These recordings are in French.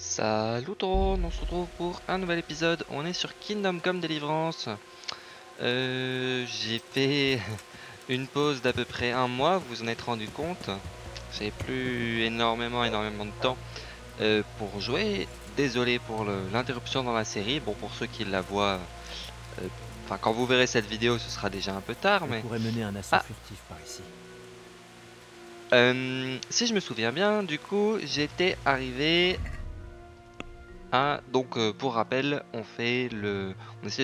Salut tout le monde, on se retrouve pour un nouvel épisode. On est sur Kingdom Come Deliverance. J'ai fait une pause d'à peu près un mois, vous en êtes rendu compte. J'ai plus énormément de temps pour jouer. Désolé pour l'interruption dans la série. Bon, pour ceux qui la voient, quand vous verrez cette vidéo, ce sera déjà un peu tard. On pourrait mener un assaut furtif par ici. Si je me souviens bien, du coup, j'étais arrivé à... Donc, pour rappel, on essaie de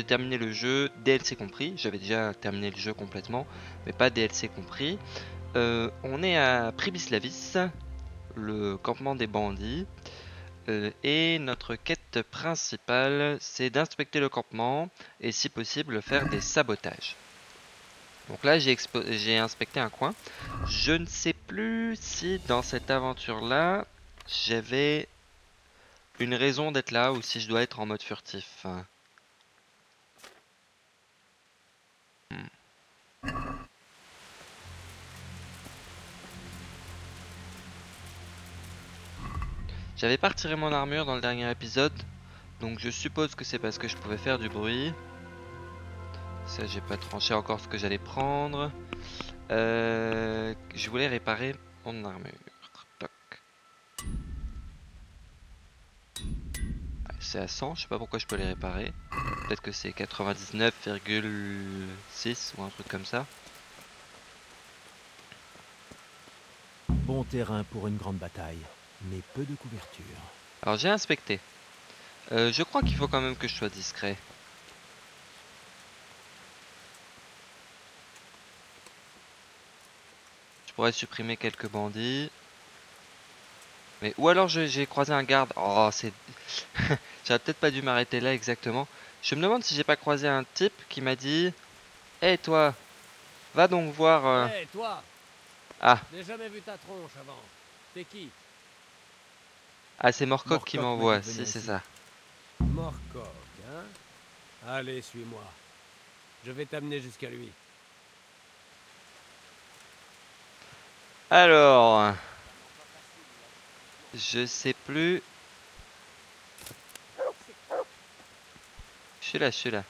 terminer le jeu DLC compris. J'avais déjà terminé le jeu complètement, mais pas DLC compris. On est à Pribyslavitz, le campement des bandits. Et notre quête principale, c'est d'inspecter le campement et, si possible, faire des sabotages. Donc là, j'ai inspecté un coin. Je ne sais plus si dans cette aventure-là, j'avais une raison d'être là ou si je dois être en mode furtif. J'avais pas retiré mon armure dans le dernier épisode, donc je suppose que c'est parce que je pouvais faire du bruit. Ça, j'ai pas tranché encore ce que j'allais prendre. Je voulais réparer mon armure. Toc. C'est à 100, je sais pas pourquoi je peux les réparer. Peut-être que c'est 99,6 ou un truc comme ça. Bon terrain pour une grande bataille, mais peu de couverture. Alors j'ai inspecté. Je crois qu'il faut quand même que je sois discret. Je pourrais supprimer quelques bandits. Mais, ou alors j'ai croisé un garde. Oh, c'est... J'aurais peut-être pas dû m'arrêter là exactement. Je me demande si j'ai pas croisé un type qui m'a dit: hey, toi, va donc voir... Hey, toi. Ah. J'ai jamais vu ta tronche avant. T'es qui? Ah, c'est Morcog qui m'envoie. Si, c'est ça. Morcog, hein? Allez, suis-moi. Je vais t'amener jusqu'à lui. Alors, je sais plus. Je suis là.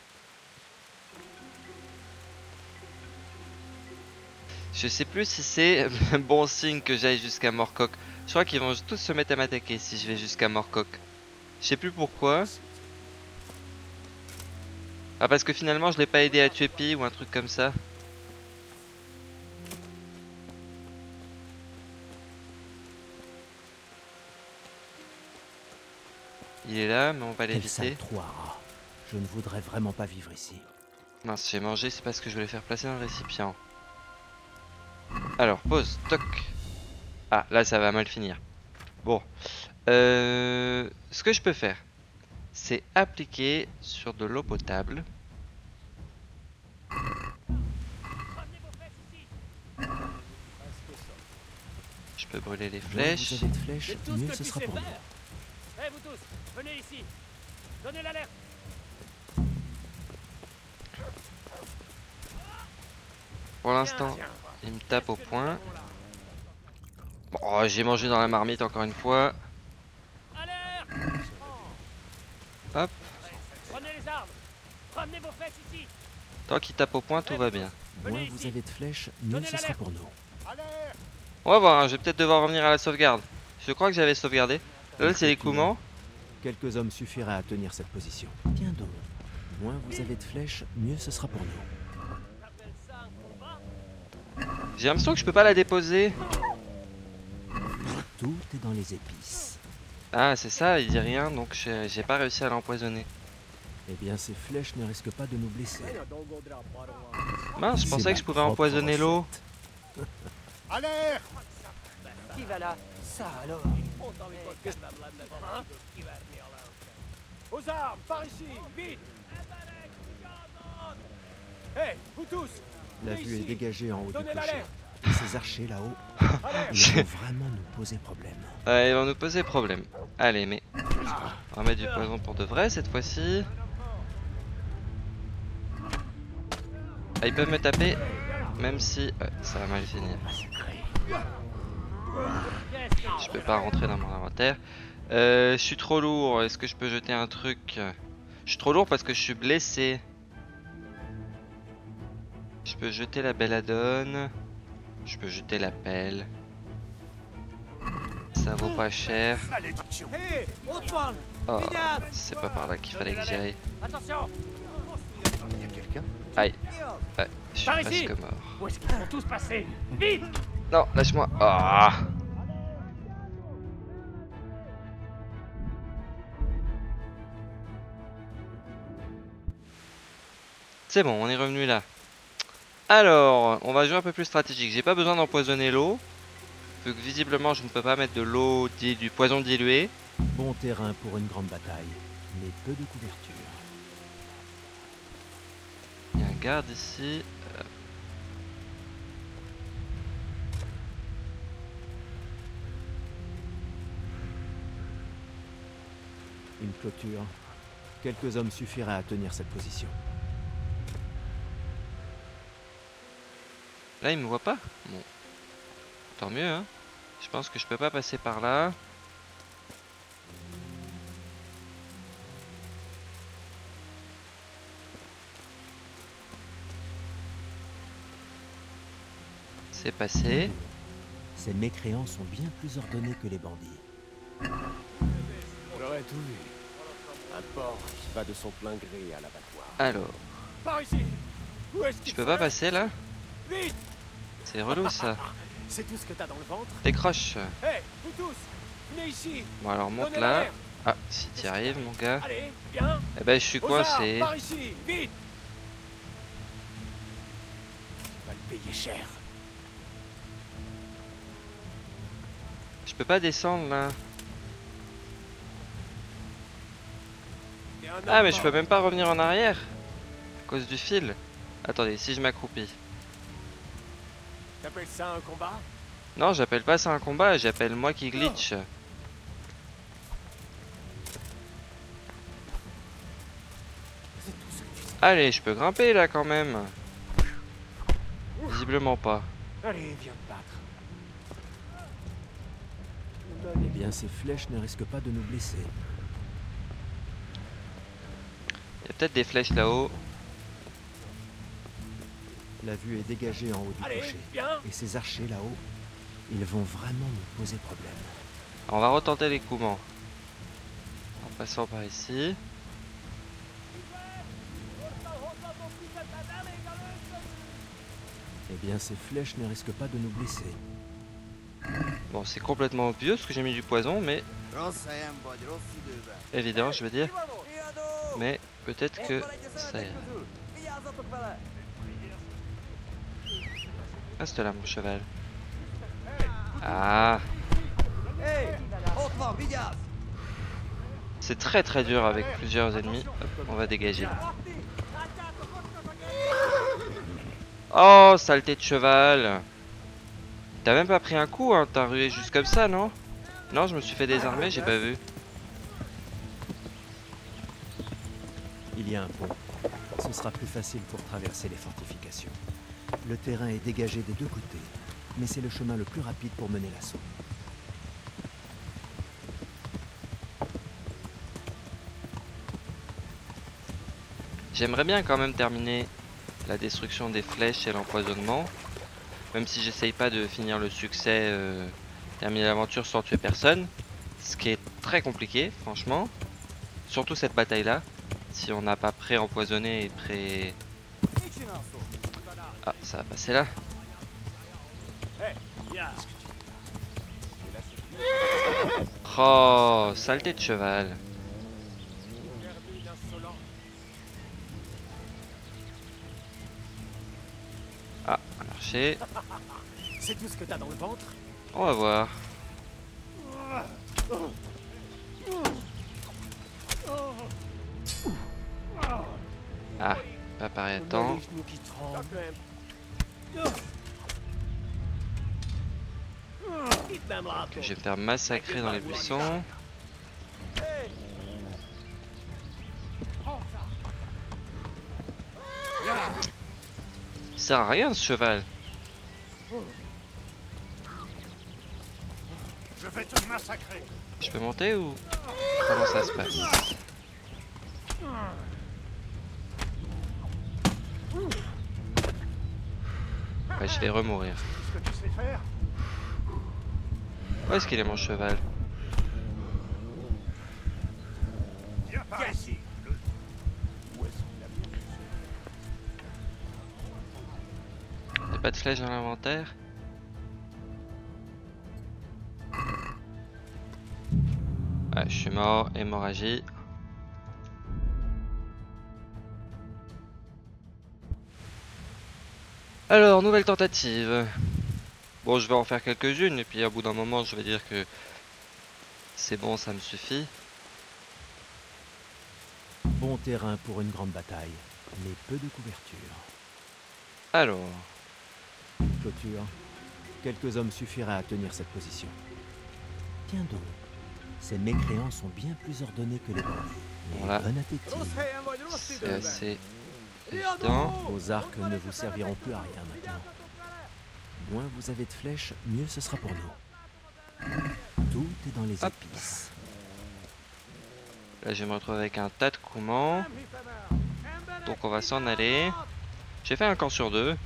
Je sais plus si c'est bon signe que j'aille jusqu'à Morcog. Je crois qu'ils vont tous se mettre à m'attaquer si je vais jusqu'à Morcog. Je sais plus pourquoi. Ah, parce que finalement je l'ai pas aidé à tuer Pi ou un truc comme ça. Il est là, mais on va l'éviter. Je ne voudrais vraiment pas vivre ici. Mince, j'ai mangé, c'est parce que je voulais faire placer un récipient. Alors, pause, toc. Ah, là ça va mal finir. Bon. Ce que je peux faire, c'est appliquer sur de l'eau potable. Je peux brûler les flèches. Vous avez de flèches, mieux ce sera pour vous. Hey, vous tous, venez ici. Donnez l'alerte. Pour l'instant, il me tape au poing. Bon, j'ai mangé dans la marmite encore une fois. Hop. Prenez les armes. Ramenez vos fesses ici. Tant qu'il tape au poing, tout va bien. Moins vous avez de flèches, mieux ce sera pour nous. On va voir, hein, je vais peut-être devoir revenir à la sauvegarde. Je crois que j'avais sauvegardé. Là, c'est les Cumans. Quelques hommes suffiraient à tenir cette position. Tiens donc. Moins vous avez de flèches, mieux ce sera pour nous. J'ai l'impression que je peux pas la déposer. Tout est dans les épices. Ah, c'est ça, il dit rien, donc j'ai pas réussi à l'empoisonner. Eh bien, ces flèches ne risquent pas de nous blesser. Mince, je pensais que je pouvais empoisonner l'eau. Allez! Qui va là? Ça alors? Aux armes, par ici, vite! Hey, vous tous! La vue est dégagée en haut du clocher. Ces archers là-haut, ils vont vraiment nous poser problème. Ouais, ils vont nous poser problème. Allez, mais... On va mettre du poison pour de vrai cette fois-ci. Ah, ils peuvent me taper, même si... Ouais, ça va mal finir. Je peux pas rentrer dans mon inventaire. Je suis trop lourd, est-ce que je peux jeter un truc? Je suis trop lourd parce que je suis blessé. Je peux jeter la belladone. Je peux jeter la pelle. Ça vaut pas cher. Oh, c'est pas par là qu'il fallait que j'aille. Il y a quelqu'un? Aïe. Ouais, je suis presque mort. Où est-ce qu'ils vont tous passer? Vite! Non, lâche-moi. Ah! C'est bon, on est revenu là. Alors, on va jouer un peu plus stratégique. J'ai pas besoin d'empoisonner l'eau. Vu que visiblement, je ne peux pas mettre de l'eau, du poison dilué. Bon terrain pour une grande bataille, mais peu de couverture. Il y a un garde ici. Une clôture. Quelques hommes suffiraient à tenir cette position. Là, il me voit pas. Bon. Tant mieux, hein. Je pense que je peux pas passer par là. C'est passé. Ces mécréants sont bien plus ordonnés que les bandits. On l'aurait tout vu. Un porc qui va de son plein gré à l'abattoir. Alors. Par ici. Où est-ce que je peux pas passer là? Vite. C'est relou ça. C'est tout ce que t'as dans le ventre. Décroche. Hey, vous tous, venez ici. Bon alors monte là. Ah, si t'y arrives mon gars. Allez, viens. Eh ben je suis coincé. Par ici, vite. On va le payer cher. Je peux pas descendre là. Ah mais je peux même pas revenir en arrière à cause du fil. Attendez, si je m'accroupis. T'appelles ça un combat? Non, j'appelle pas ça un combat, j'appelle moi qui glitch. Allez, je peux grimper là quand même. Visiblement pas. Allez, viens te battre. Eh bien, ces flèches ne risquent pas de nous blesser. Il y a peut-être des flèches là-haut. La vue est dégagée en haut du clocher. Et ces archers là-haut, ils vont vraiment nous poser problème. On va retenter les Cumans. En passant par ici. Eh bien, ces flèches ne risquent pas de nous blesser. Bon, c'est complètement obvious parce que j'ai mis du poison, mais... évident, je veux dire. Mais peut-être que ça ira. Reste là, mon cheval. Ah. C'est très très dur avec plusieurs ennemis. Hop, on va dégager. Oh, saleté de cheval. T'as même pas pris un coup, hein. T'as rué juste comme ça, non? Non, je me suis fait désarmer, j'ai pas vu. Il y a un pont. Ce sera plus facile pour traverser les fortifications. Le terrain est dégagé des deux côtés, mais c'est le chemin le plus rapide pour mener l'assaut. J'aimerais bien quand même terminer la destruction des flèches et l'empoisonnement, même si j'essaye pas de finir le succès, terminer l'aventure sans tuer personne, ce qui est très compliqué, franchement. Surtout cette bataille-là, si on n'a pas pré-empoisonné et pré... Ah, ça va passer là. Oh, saleté de cheval. Ah, un archer. C'est tout ce que t'as dans le ventre. On va voir. Ah, pas pareil à temps. Okay, je vais me faire massacrer dans les buissons. Il sert à rien ce cheval. Je vais te massacrer. Je peux monter ou comment ça se passe? Ouais, je vais remourir. Où est-ce qu'il est mon cheval? Y'a pas de flèche dans l'inventaire? Ah, je suis mort, hémorragie. Alors, nouvelle tentative. Bon, je vais en faire quelques-unes et puis à bout d'un moment, je vais dire que c'est bon, ça me suffit. Bon terrain pour une grande bataille, mais peu de couverture. Alors. Clôture. Quelques hommes suffiraient à tenir cette position. Tiens donc. Ces mécréants sont bien plus ordonnés que les bons. Voilà. Bon appétit. C'est assez évident. Vos arcs ne vous serviront plus à rien maintenant. Moins vous avez de flèches, mieux ce sera pour nous. Tout est dans les épices. Là, je me retrouve avec un tas de Cumans. Donc, on va s'en aller. J'ai fait un camp sur deux.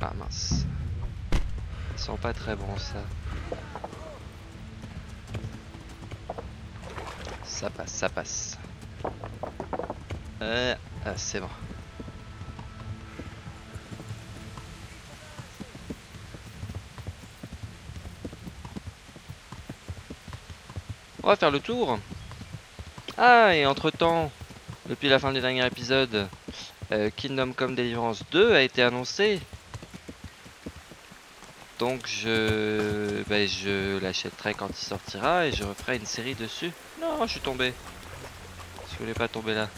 Ah mince. Ils sont pas très bons ça. Ça passe, ça passe. Ah, c'est bon. On va faire le tour. Ah et entre temps, depuis la fin du dernier épisode, Kingdom Come Deliverance 2 a été annoncé. Donc je l'achèterai quand il sortira et je referai une série dessus. Non, je suis tombé. Je voulais pas tomber là.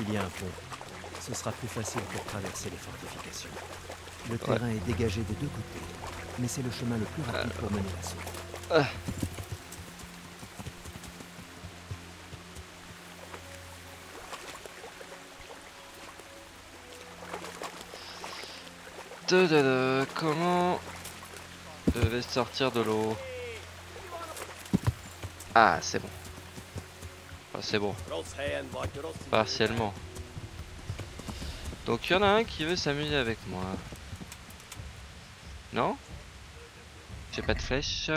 Il y a un pont. Ce sera plus facile pour traverser les fortifications. Le terrain est dégagé des deux côtés, mais c'est le chemin le plus rapide pour mener l'assaut. Comment je vais sortir de l'eau? Ah c'est bon. Ah, c'est bon. Partiellement. Donc il y en a un qui veut s'amuser avec moi. Non? J'ai pas de flèche.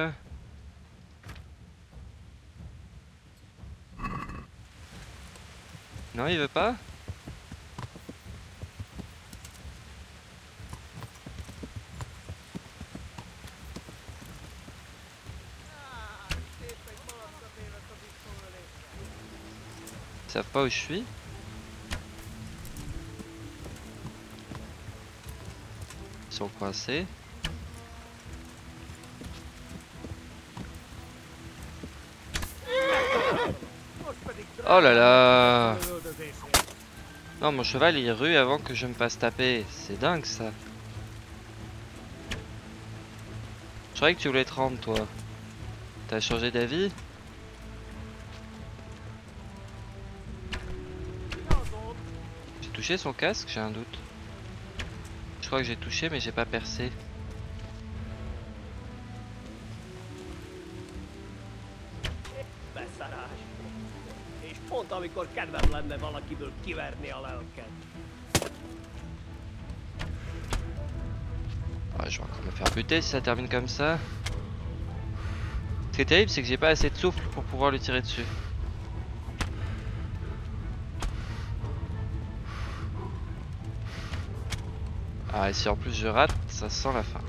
Non il veut pas? Ils savent pas où je suis. Ils sont coincés. Oh là là. Non mon cheval il rue avant que je me fasse taper. C'est dingue ça. Je croyais que tu voulais te rendre toi. T'as changé d'avis? Son casque, j'ai un doute. Je crois que j'ai touché, mais j'ai pas percé. Ah, je vais encore me faire buter si ça termine comme ça. Ce qui est terrible, c'est que j'ai pas assez de souffle pour pouvoir le tirer dessus. Ah et si en plus je rate, ça sent la fin.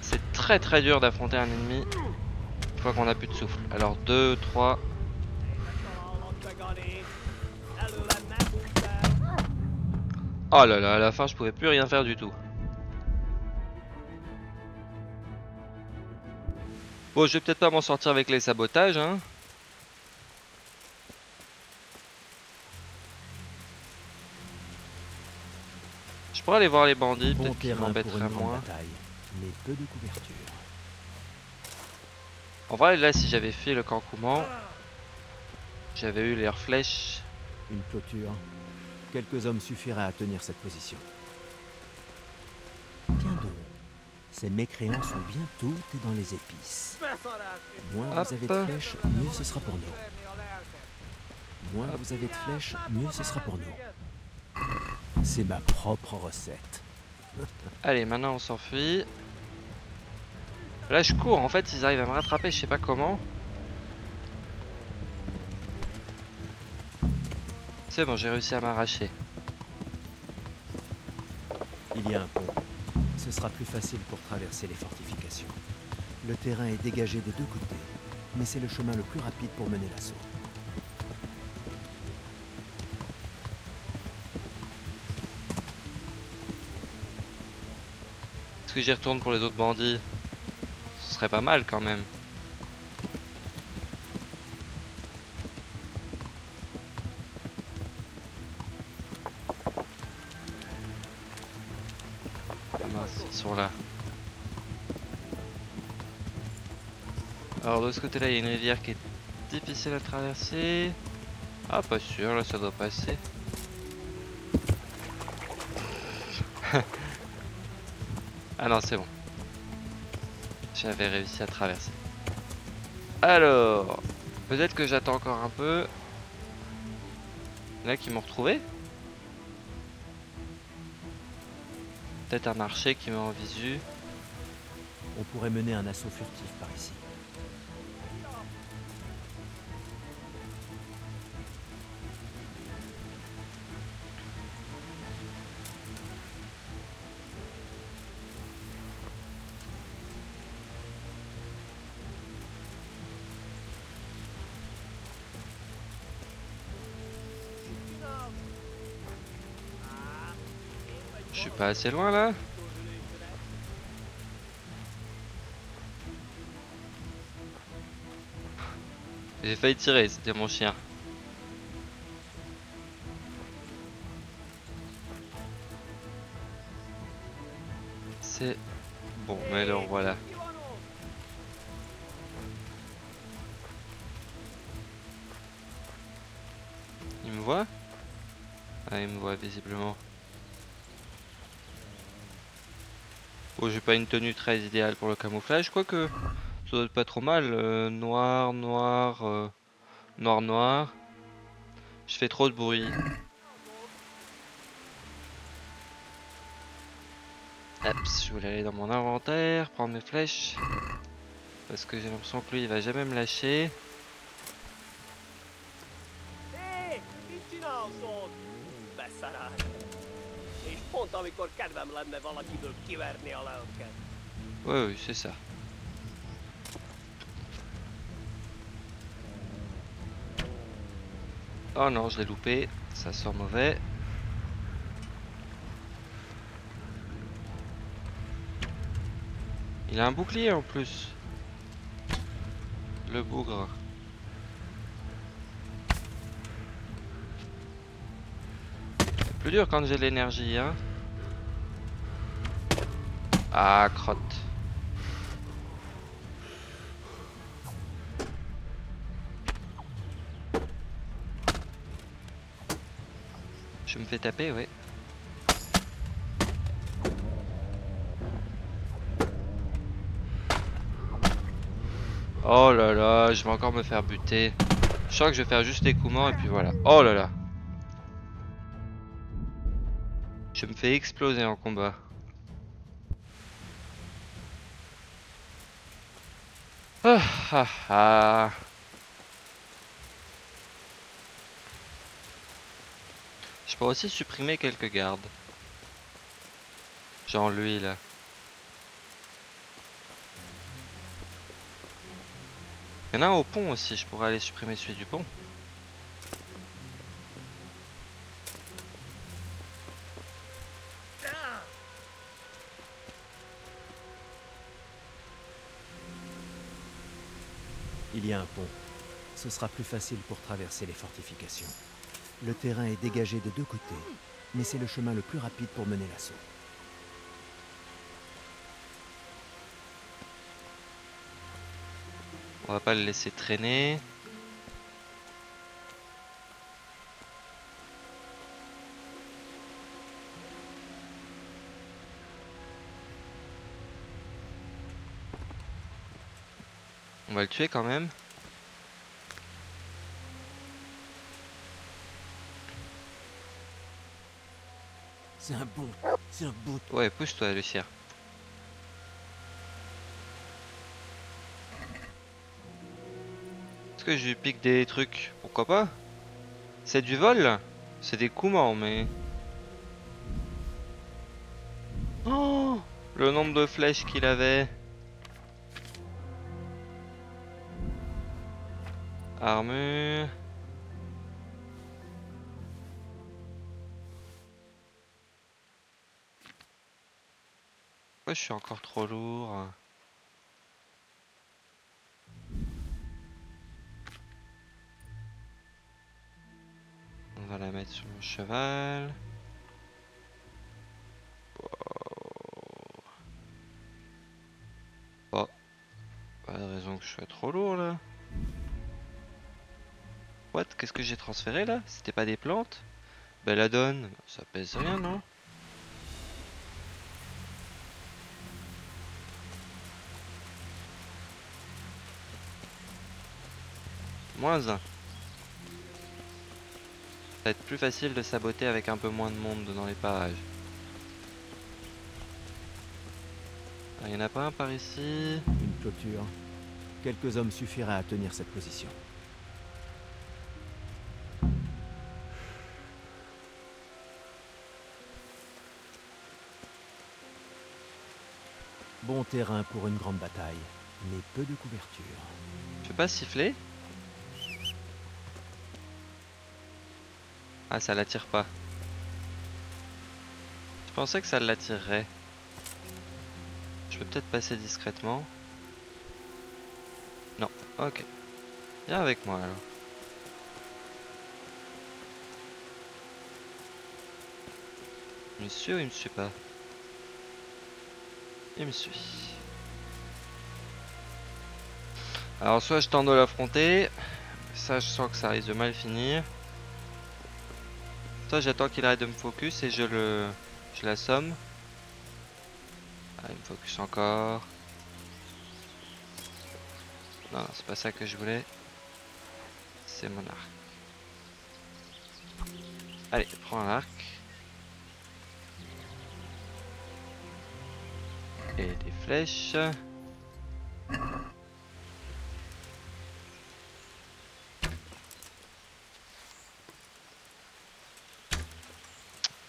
C'est très très dur d'affronter un ennemi une fois qu'on a plus de souffle. Alors 2, 3... Oh là là, à la fin je pouvais plus rien faire du tout. Bon je vais peut-être pas m'en sortir avec les sabotages hein. Je pourrais aller voir les bandits, bon peut-être qu'ils m'embêteraient moins. Mais peu de couverture. En vrai, là, si j'avais fait le camp Cuman, j'avais eu leurs flèches, une clôture. Quelques hommes suffiraient à tenir cette position. Bien drôle. Ces mécréants sont bien tout dans les épices. Moins vous avez de flèches, mieux ce sera pour nous. Moins vous avez de flèches, mieux ce sera pour nous. C'est ma propre recette. Allez, maintenant on s'enfuit. Là je cours, en fait ils arrivent à me rattraper, je sais pas comment. C'est bon, j'ai réussi à m'arracher. Il y a un pont. Ce sera plus facile pour traverser les fortifications. Le terrain est dégagé des deux côtés, mais c'est le chemin le plus rapide pour mener l'assaut. Est-ce que j'y retourne pour les autres bandits? Ce serait pas mal quand même. Mince, ils sont là. Alors de ce côté là, il y a une rivière qui est difficile à traverser. Ah, pas sûr, là ça doit passer. Ah non, c'est bon. J'avais réussi à traverser. Alors, peut-être que j'attends encore un peu. Là qui m'ont retrouvé. Peut-être un marché qui m'a en visu. On pourrait mener un assaut furtif par ici. Je suis pas assez loin là. J'ai failli tirer, c'était mon chien. C'est bon, mais alors voilà. Il me voit? Ah, il me voit visiblement. Oh, j'ai pas une tenue très idéale pour le camouflage, quoique ça doit être pas trop mal. Noir. Je fais trop de bruit. Hop, je voulais aller dans mon inventaire, prendre mes flèches. Parce que j'ai l'impression que lui il va jamais me lâcher. Ouais, oui, c'est ça. Oh non, je l'ai loupé. Ça sent mauvais. Il a un bouclier en plus. Le bougre. C'est plus dur quand j'ai de l'énergie, hein. Ah, crotte. Je me fais taper, ouais. Oh là là, je vais encore me faire buter. Je crois que je vais faire juste des Cumans et puis voilà. Oh là là. Je me fais exploser en combat. Ah ah ah. Je pourrais aussi supprimer quelques gardes. Genre lui là. Il y en a un au pont aussi, je pourrais aller supprimer celui du pont. Il y a un pont. Ce sera plus facile pour traverser les fortifications. Le terrain est dégagé des deux côtés, mais c'est le chemin le plus rapide pour mener l'assaut. On va pas le laisser traîner. On va le tuer quand même. C'est un bon, Ouais, pousse-toi, le cire. Est-ce que je lui pique des trucs? Pourquoi pas? C'est du vol? C'est des Cumans, mais... Oh, le nombre de flèches qu'il avait. Armure. Pourquoi je suis encore trop lourd? On va la mettre sur mon cheval. Wow. Bon, pas de raison que je sois trop lourd là. What? Qu'est-ce que j'ai transféré là? C'était pas des plantes? Belladone, ça pèse rien non? Moins 1. Ça va être plus facile de saboter avec un peu moins de monde dans les parages. Il n'y en a pas un par ici. Une clôture. Quelques hommes suffiraient à tenir cette position. Bon terrain pour une grande bataille, mais peu de couverture. Je peux pas siffler ? Ah, ça l'attire pas. Je pensais que ça l'attirerait. Je peux peut-être passer discrètement. Non, ok. Viens avec moi alors. Il me suit ou il me suit pas? Il me suit. Alors soit je tente de l'affronter. Ça je sens que ça risque de mal finir. Soit j'attends qu'il arrête de me focus et je l'assomme. Ah, il me focus encore. Non, c'est pas ça que je voulais. C'est mon arc. Allez, prends l'arc. Et des flèches.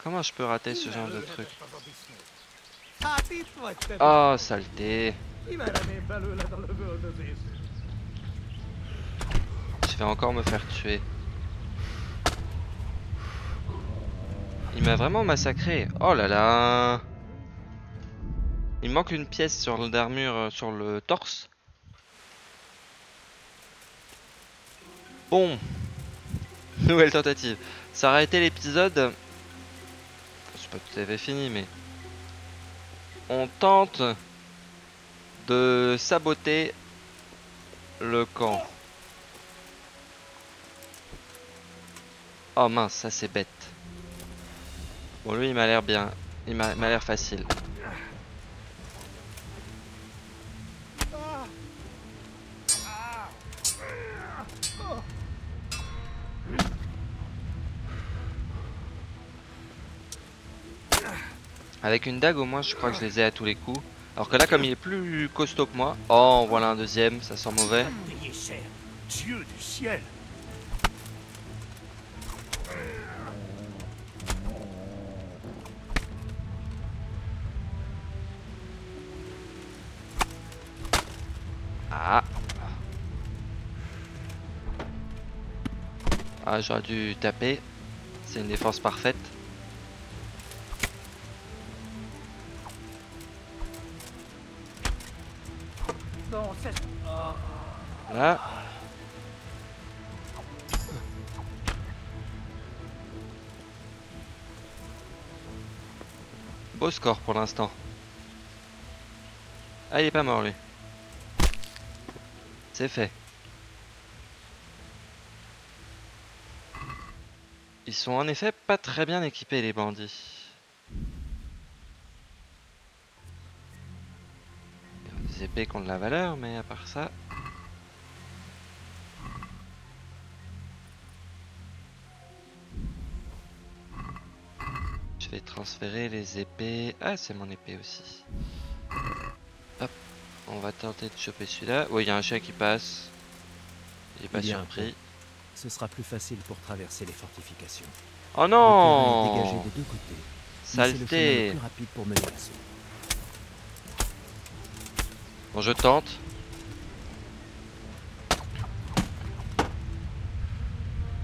Comment je peux rater ce genre de truc? Oh, saleté! Je vais encore me faire tuer. Il m'a vraiment massacré. Oh là là! Il manque une pièce sur l'armure, sur le torse. Bon. Nouvelle tentative. Ça aurait été l'épisode... C'est pas tout à fait fini, mais on tente de saboter le camp. Oh mince, ça c'est bête. Bon, lui il m'a l'air bien, il m'a l'air facile. Avec une dague au moins je crois que je les ai à tous les coups. Alors que là comme il est plus costaud que moi. Oh voilà un deuxième, ça sent mauvais. Dieu du ciel. Ah. Ah j'aurais dû taper. C'est une défense parfaite. Là. Beau score pour l'instant. Ah, il est pas mort lui. C'est fait. Ils sont en effet pas très bien équipés les bandits. Des épées qui ont de la valeur, mais à part ça... Je vais transférer les épées. Ah, c'est mon épée aussi. Hop, on va tenter de choper celui-là. Oui, il y a un chien qui passe. Il est pas surpris. Ce sera plus facile pour traverser les fortifications. Oh non! Dégagé des deux côtés. Saleté! Plus rapide pour mener l'assaut. Bon, je tente.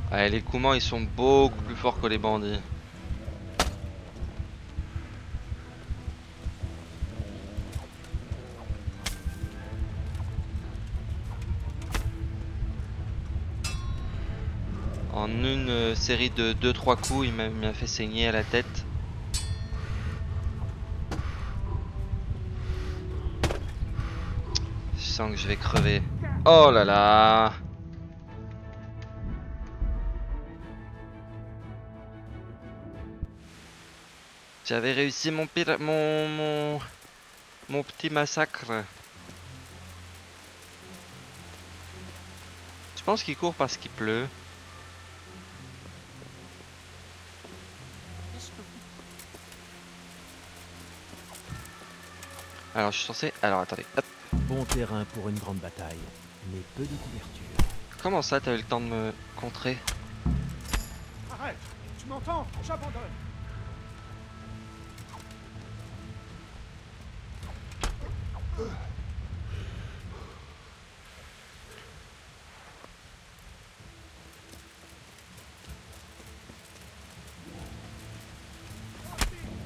Ah, les Cumans, ils sont beaucoup plus forts que les bandits. En une série de 2-3 coups, il m'a fait saigner à la tête. Je sens que je vais crever. Oh là là! J'avais réussi mon petit massacre. Je pense qu'il court parce qu'il pleut. Alors je suis censé... Alors attendez, hop. Bon terrain pour une grande bataille, mais peu de couverture. Comment ça, t'as eu le temps de me contrer? Arrête, tu m'entends? J'abandonne.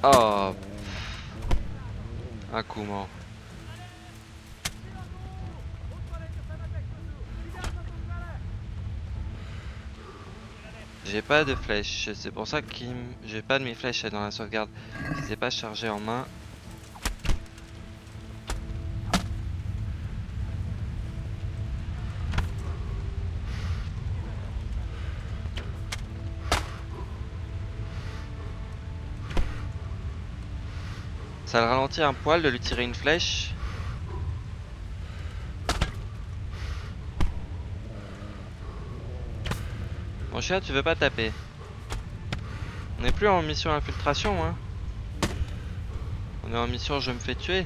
Oh, un Cuman. J'ai pas de flèche, c'est pour ça que j'ai pas de mes flèches dans la sauvegarde. C'est pas chargé en main. Ça le ralentit un poil de lui tirer une flèche. Mon chien, tu veux pas taper. On n'est plus en mission infiltration, hein. On est en mission je me fais tuer.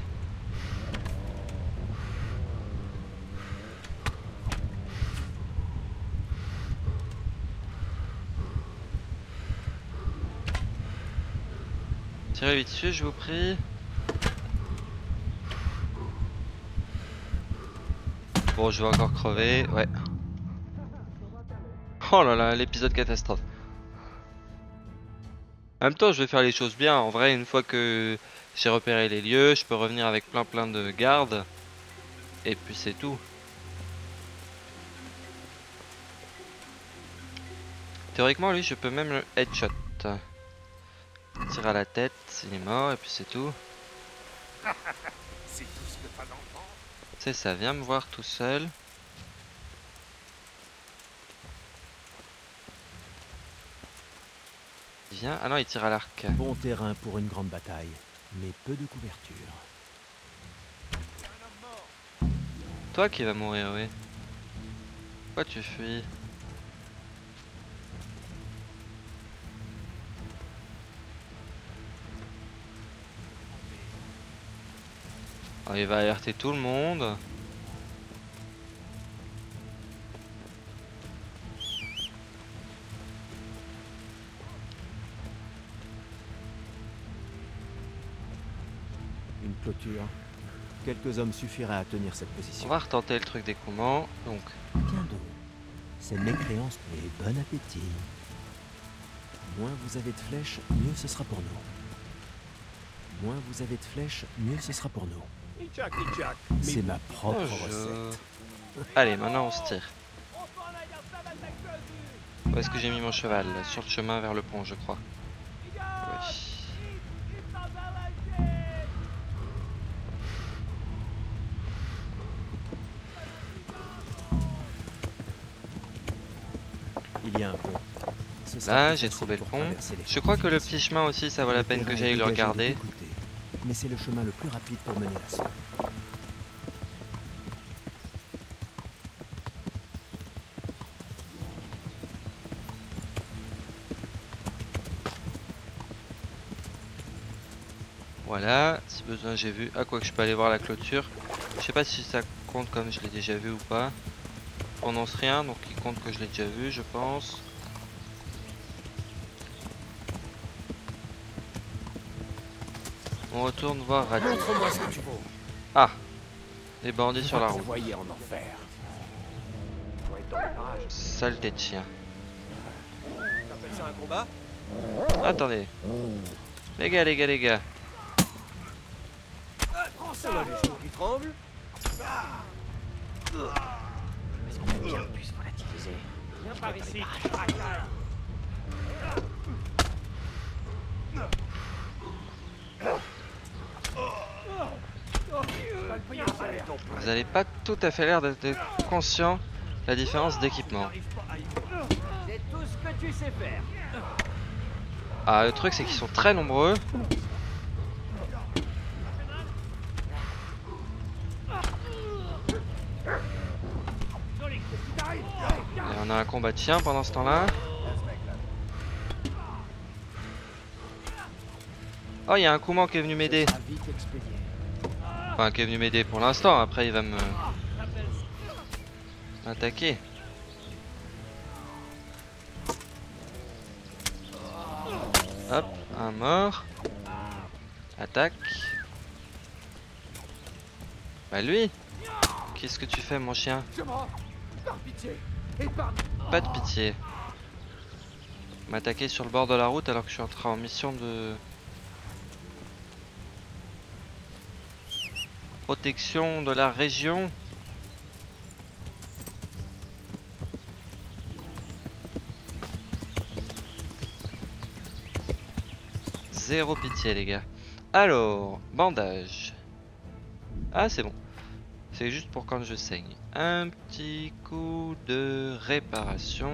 Tirez-lui dessus, je vous prie. Bon, je vais encore crever, ouais. Oh là là, l'épisode catastrophe. En même temps, je vais faire les choses bien. En vrai, une fois que j'ai repéré les lieux, je peux revenir avec plein de gardes. Et puis c'est tout. Théoriquement, lui, je peux même le headshot. Tire à la tête, il est mort, et puis c'est tout. C'est tout ce que t'as dans le ventre. C'est ça, viens me voir tout seul. Viens, ah non, il tire à l'arc. Bon terrain pour une grande bataille, mais peu de couverture. Toi qui vas mourir, oui. Pourquoi tu fuis? Alors, il va alerter tout le monde. Une clôture. Quelques hommes suffiraient à tenir cette position. On va retenter le truc des Cumans, donc. Bien d'eau. C'est mécréance et bon appétit. Moins vous avez de flèches, mieux ce sera pour nous. Moins vous avez de flèches, mieux ce sera pour nous. C'est ma propre recette. Allez, maintenant on se tire. Où est-ce que j'ai mis mon cheval? Sur le chemin vers le pont, je crois. Oui. Il y a un pont. Là, j'ai trouvé le pont. Je crois que le petit chemin aussi, ça vaut la peine que j'aille le regarder. Mais c'est le chemin le plus rapide pour mener l'assaut. Voilà, si besoin j'ai vu. Ah quoi que je peux aller voir la clôture. Je sais pas si ça compte comme je l'ai déjà vu ou pas. On prononce rien, donc il compte que je l'ai déjà vu, je pense. On retourne voir Radzig. Ah, les bandits sur la route. Sale tête chien. T'appelles ça un combat ? Attendez. Les gars. Prends ça, les choses qui tremblent. Est-ce qu'on peut bien plus volatiliser ? Viens par ici. Vous n'avez pas tout à fait l'air d'être conscient de la différence d'équipement. C'est tout ce que tu sais faire. Ah, le truc c'est qu'ils sont très nombreux. Et on a un combat de chien pendant ce temps-là. Oh, il y a un Cuman qui est venu m'aider. Enfin, qui est venu m'aider pour l'instant. Après, il va me attaquer. Hop, un mort. Attaque. Bah lui. Qu'est-ce que tu fais mon chien? Pas de pitié. M'attaquer sur le bord de la route alors que je suis en train en mission de protection de la région. Zéro pitié les gars. Alors, bandage. Ah c'est bon. C'est juste pour quand je saigne. Un petit coup de réparation.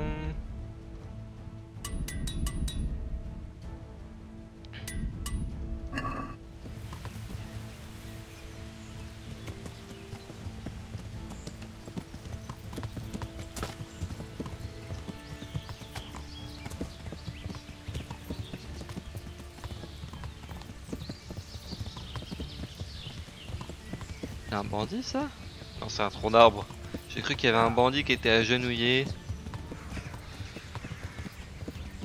Un bandit ça? Non c'est un tronc d'arbre. J'ai cru qu'il y avait un bandit qui était agenouillé.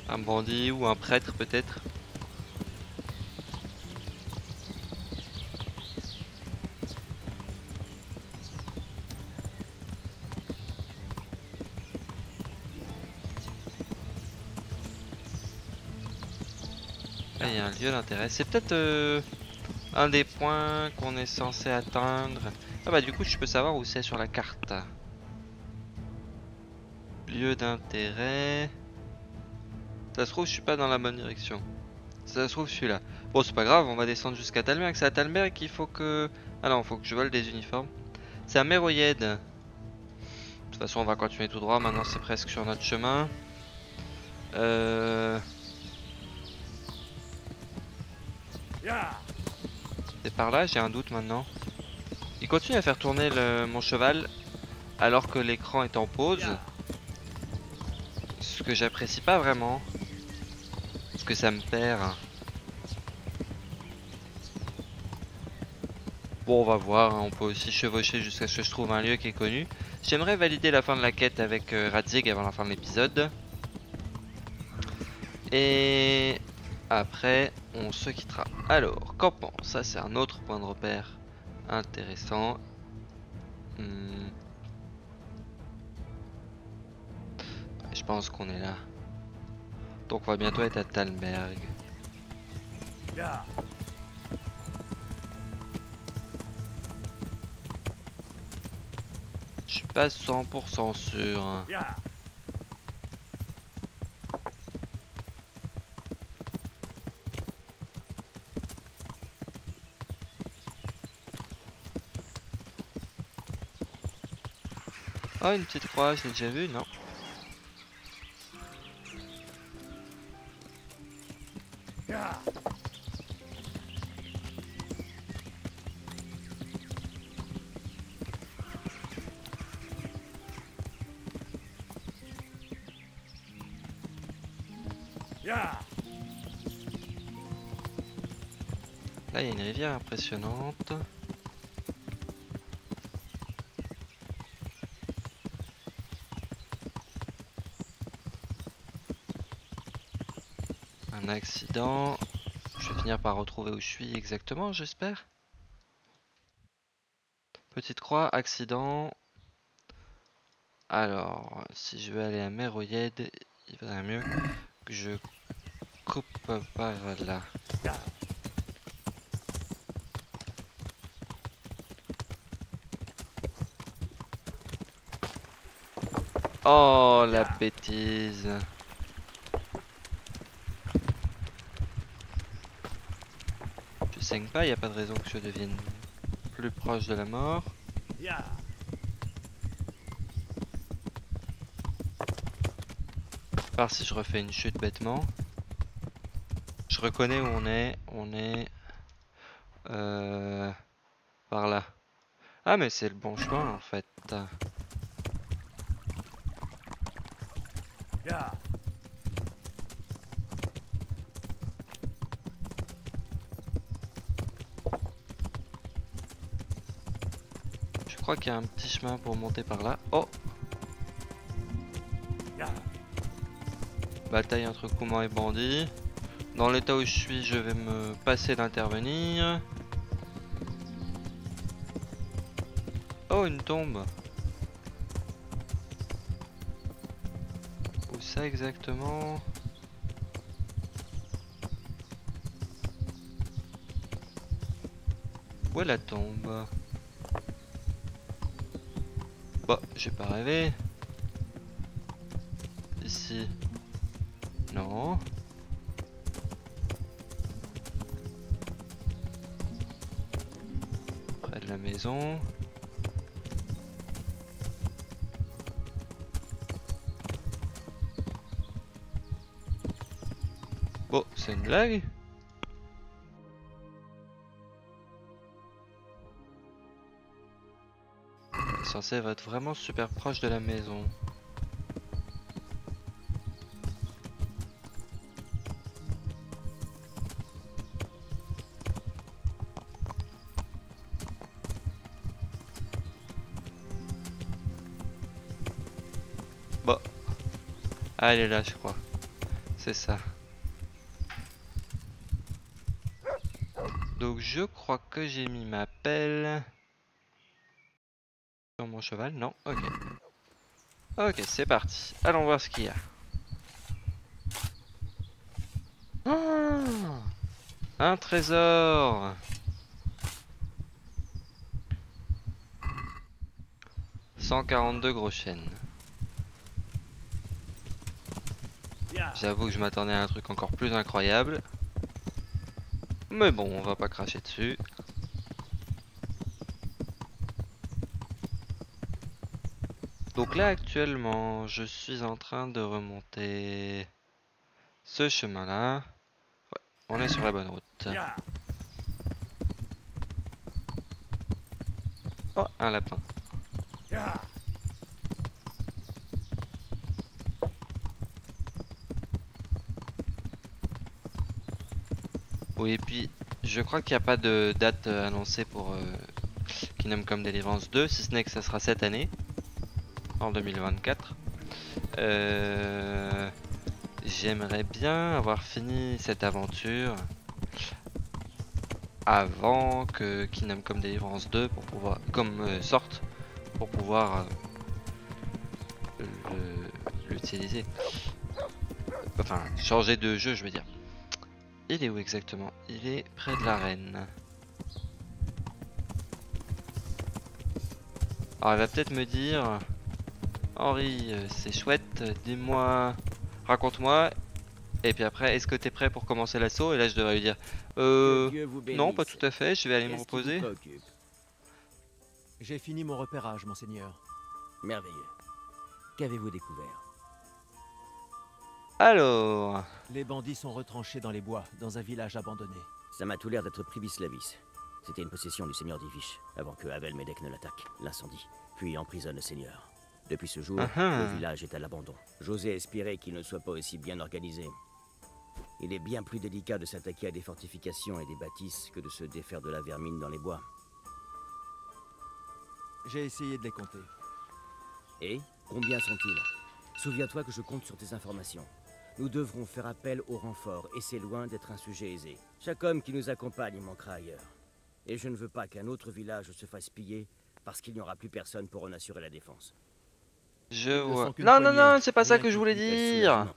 Un bandit ou un prêtre peut-être. Là il y a un lieu d'intérêt. C'est peut-être... un des points qu'on est censé atteindre. Ah bah du coup je peux savoir où c'est sur la carte. Lieu d'intérêt. Ça se trouve je suis pas dans la bonne direction. Ça se trouve je suis là. Bon c'est pas grave, on va descendre jusqu'à Talmberg. C'est à Talmberg qu'il faut que... Ah non, faut que je vole des uniformes. C'est à Merhojed. De toute façon on va continuer tout droit. Maintenant c'est presque sur notre chemin. C'est par là, j'ai un doute maintenant. Il continue à faire tourner mon cheval alors que l'écran est en pause. Ce que j'apprécie pas vraiment. Parce que ça me perd. Bon, on va voir, hein, on peut aussi chevaucher jusqu'à ce que je trouve un lieu qui est connu. J'aimerais valider la fin de la quête avec Radzig avant la fin de l'épisode. Et... après, on se quittera. Alors, campement, ça c'est un autre point de repère intéressant. Je pense qu'on est là. Donc on va bientôt être à Talmberg. Je suis pas 100% sûr. Oh, une petite croix, je l'ai déjà vue, non? Là, il y a une rivière impressionnante. Un accident. Je vais finir par retrouver où je suis exactement, j'espère. Petite croix, accident. Alors, si je veux aller à Merhojed, il vaudrait mieux que je coupe par là. Oh la bêtise! Je saigne pas, il n'y a pas de raison que je devienne plus proche de la mort. À part si je refais une chute bêtement. Je reconnais où on est. On est par là. Ah mais c'est le bon chemin en fait. Je crois qu'il y a un petit chemin pour monter par là. Oh! Bataille entre Cumans et bandits. Dans l'état où je suis, je vais me passer d'intervenir. Oh, une tombe. Où ça exactement? Où est la tombe? Bah, j'ai pas rêvé. Ici. Non. Près de la maison. Oh, c'est une blague? C'est censé être vraiment super proche de la maison. Ah, elle est là, je crois. C'est ça. Donc, je crois que j'ai mis ma pelle sur mon cheval. Non, ok. Ok, c'est parti. Allons voir ce qu'il y a. Ah, un trésor. « 142 gros chênes. » J'avoue que je m'attendais à un truc encore plus incroyable. Mais bon, on va pas cracher dessus. Donc là, actuellement, je suis en train de remonter ce chemin-là. Ouais, on est sur la bonne route. Oh, un lapin. Oui, et puis je crois qu'il n'y a pas de date annoncée pour Kingdom Come Deliverance 2, si ce n'est que ça sera cette année, en 2024. J'aimerais bien avoir fini cette aventure avant que Kingdom Come Deliverance 2 pour pouvoir, sorte pour pouvoir l'utiliser. Enfin, changer de jeu, je veux dire. Il est où exactement? Il est près de l'arène. Alors elle va peut-être me dire: Henri, c'est chouette, dis-moi, raconte-moi. Et puis après, est-ce que t'es prêt pour commencer l'assaut? Et là je devrais lui dire non, pas tout à fait, je vais aller me reposer. J'ai fini mon repérage, monseigneur. Merveilleux. Qu'avez-vous découvert? Alors, les bandits sont retranchés dans les bois, dans un village abandonné. Ça m'a tout l'air d'être Pribyslavitz. C'était une possession du seigneur Divish, avant que Abel Medec ne l'attaque, l'incendie, puis emprisonne le seigneur. Depuis ce jour, le village est à l'abandon. J'osais espérer qu'il ne soit pas aussi bien organisé. Il est bien plus délicat de s'attaquer à des fortifications et des bâtisses que de se défaire de la vermine dans les bois. J'ai essayé de les compter. Et combien sont-ils? Souviens-toi que je compte sur tes informations. Nous devrons faire appel au renfort, et c'est loin d'être un sujet aisé. Chaque homme qui nous accompagne manquera ailleurs. Et je ne veux pas qu'un autre village se fasse piller, parce qu'il n'y aura plus personne pour en assurer la défense. Je vois... Non, non, non, c'est pas ça que je voulais dire.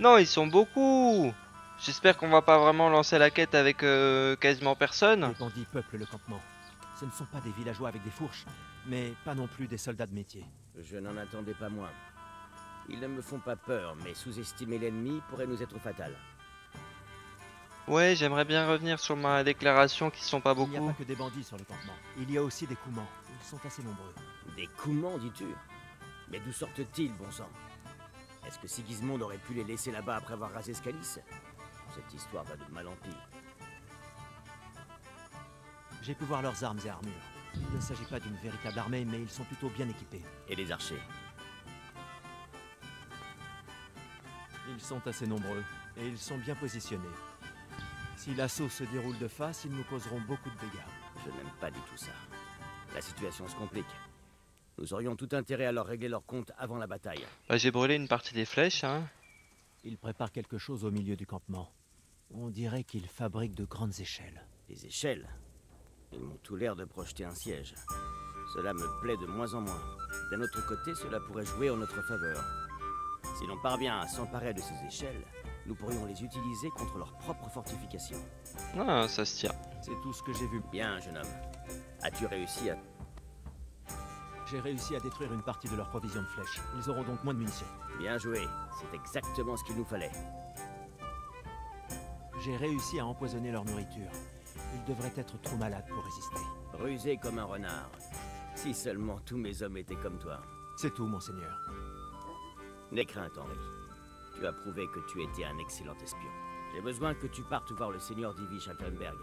Non, ils sont beaucoup. J'espère qu'on va pas vraiment lancer la quête avec quasiment personne. Les bandits peuplent le campement. Ce ne sont pas des villageois avec des fourches, mais pas non plus des soldats de métier. Je n'en attendais pas moins. Ils ne me font pas peur, mais sous-estimer l'ennemi pourrait nous être fatal. Ouais, j'aimerais bien revenir sur ma déclaration qu'ils sont pas beaucoup. Il n'y a pas que des bandits sur le campement. Il y a aussi des Cumans. Ils sont assez nombreux. Des Cumans, dis-tu? Mais d'où sortent-ils, bon sang? Est-ce que Sigismond aurait pu les laisser là-bas après avoir rasé Scalice? Cette histoire va de mal en pire. J'ai pu voir leurs armes et armures. Il ne s'agit pas d'une véritable armée, mais ils sont plutôt bien équipés. Et les archers? Ils sont assez nombreux, et ils sont bien positionnés. Si l'assaut se déroule de face, ils nous causeront beaucoup de dégâts. Je n'aime pas du tout ça. La situation se complique. Nous aurions tout intérêt à leur régler leur compte avant la bataille. Bah, j'ai brûlé une partie des flèches, hein. Ils préparent quelque chose au milieu du campement. On dirait qu'ils fabriquent de grandes échelles. Des échelles? Ils m'ont tout l'air de projeter un siège. Cela me plaît de moins en moins. D'un autre côté, cela pourrait jouer en notre faveur. Si l'on parvient à s'emparer de ces échelles, nous pourrions les utiliser contre leurs propres fortifications. Ah, ça se tient. C'est tout ce que j'ai vu. Bien, jeune homme. As-tu réussi à... J'ai réussi à détruire une partie de leurs provisions de flèches. Ils auront donc moins de munitions. Bien joué. C'est exactement ce qu'il nous fallait. J'ai réussi à empoisonner leur nourriture. Ils devraient être trop malades pour résister. Rusé comme un renard. Si seulement tous mes hommes étaient comme toi. C'est tout, monseigneur. N'aie crainte, Henri. Tu as prouvé que tu étais un excellent espion. J'ai besoin que tu partes voir le seigneur Divish à Talmberg.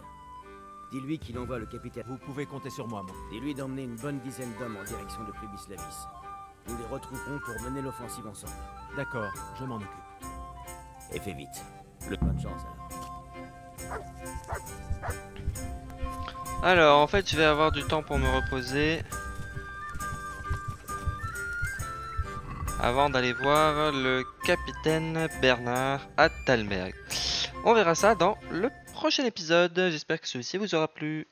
Dis-lui qu'il envoie le capitaine... Vous pouvez compter sur moi, mon... Dis-lui d'emmener une bonne dizaine d'hommes en direction de Pribyslavitz. Nous les retrouverons pour mener l'offensive ensemble. D'accord, je m'en occupe. Et fais vite. Bonne chance, alors. Alors, en fait, je vais avoir du temps pour me reposer. Avant d'aller voir le capitaine Bernard à Talmberg. On verra ça dans le prochain épisode. J'espère que celui-ci vous aura plu.